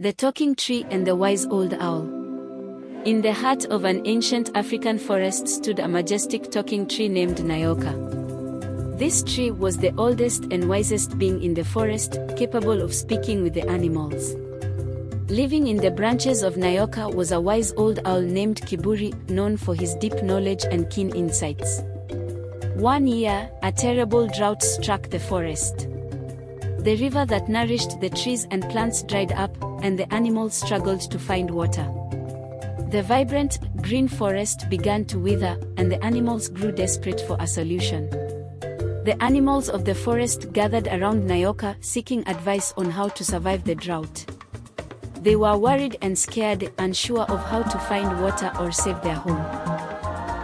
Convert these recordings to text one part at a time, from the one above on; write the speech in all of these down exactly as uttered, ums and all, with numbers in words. The Talking Tree and the Wise Old Owl. In the heart of an ancient African forest stood a majestic talking tree named Nyoka. This tree was the oldest and wisest being in the forest, capable of speaking with the animals. Living in the branches of Nyoka was a wise old owl named Kiburi, known for his deep knowledge and keen insights. One year, a terrible drought struck the forest. The river that nourished the trees and plants dried up, and the animals struggled to find water. The vibrant, green forest began to wither, and the animals grew desperate for a solution. The animals of the forest gathered around Nyoka, seeking advice on how to survive the drought. They were worried and scared, unsure of how to find water or save their home.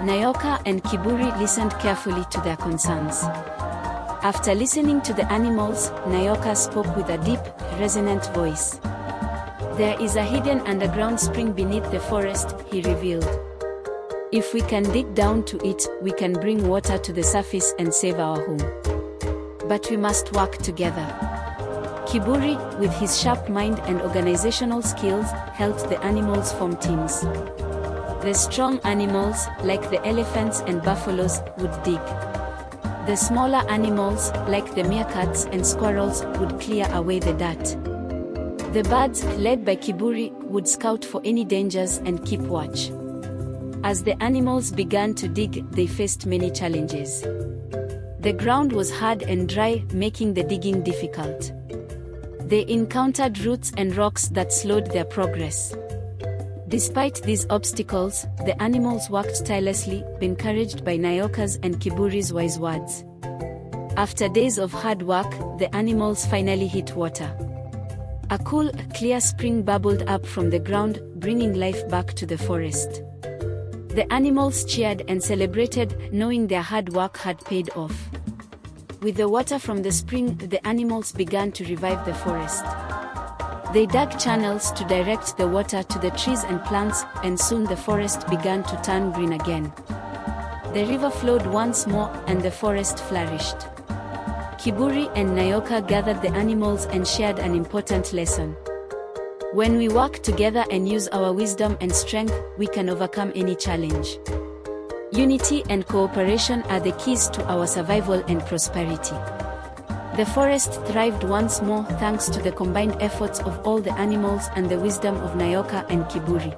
Nyoka and Kiburi listened carefully to their concerns. After listening to the animals, Nyoka spoke with a deep, resonant voice. "There is a hidden underground spring beneath the forest," he revealed. "If we can dig down to it, we can bring water to the surface and save our home. But we must work together." Kiburi, with his sharp mind and organizational skills, helped the animals form teams. The strong animals, like the elephants and buffaloes, would dig. The smaller animals, like the meerkats and squirrels, would clear away the dirt. The birds, led by Kiburi, would scout for any dangers and keep watch. As the animals began to dig, they faced many challenges. The ground was hard and dry, making the digging difficult. They encountered roots and rocks that slowed their progress. Despite these obstacles, the animals worked tirelessly, encouraged by Nyoka's and Kiburi's wise words. After days of hard work, the animals finally hit water. A cool, clear spring bubbled up from the ground, bringing life back to the forest. The animals cheered and celebrated, knowing their hard work had paid off. With the water from the spring, the animals began to revive the forest. They dug channels to direct the water to the trees and plants, and soon the forest began to turn green again. The river flowed once more, and the forest flourished. Kiburi and Nyoka gathered the animals and shared an important lesson. "When we work together and use our wisdom and strength, we can overcome any challenge. Unity and cooperation are the keys to our survival and prosperity." The forest thrived once more thanks to the combined efforts of all the animals and the wisdom of Nyoka and Kiburi.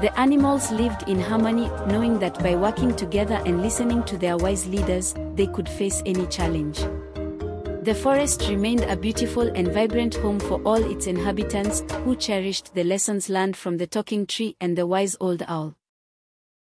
The animals lived in harmony, knowing that by working together and listening to their wise leaders, they could face any challenge. The forest remained a beautiful and vibrant home for all its inhabitants, who cherished the lessons learned from the talking tree and the wise old owl.